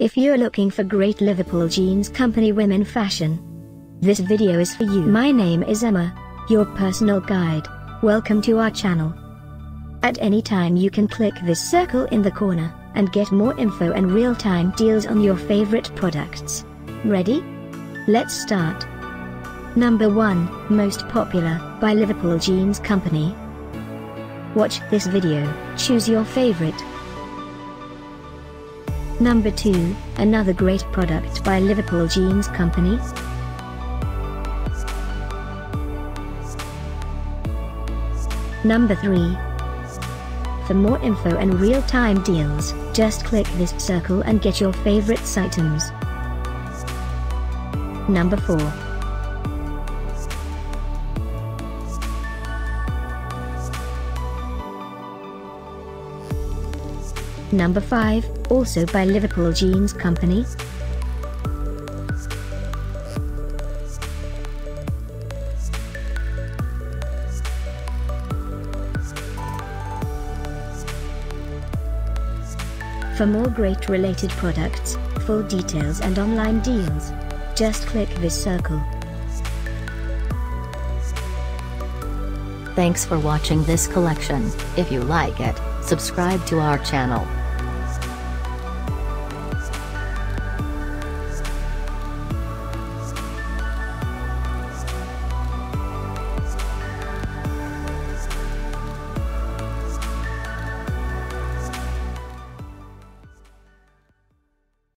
If you're looking for great Liverpool Jeans Company women fashion, this video is for you. My name is Emma, your personal guide. Welcome to our channel. At any time you can click this circle in the corner, and get more info and real-time deals on your favorite products. Ready? Let's start. Number 1, Most Popular, by Liverpool Jeans Company. Watch this video, choose your favorite. Number 2, another great product by Liverpool Jeans Company. Number 3. For more info and real-time deals, just click this circle and get your favorite items. Number 4. Number 5, also by Liverpool Jeans Company. For more great related products, full details and online deals, just click this circle. Thanks for watching this collection. If you like it, subscribe to our channel.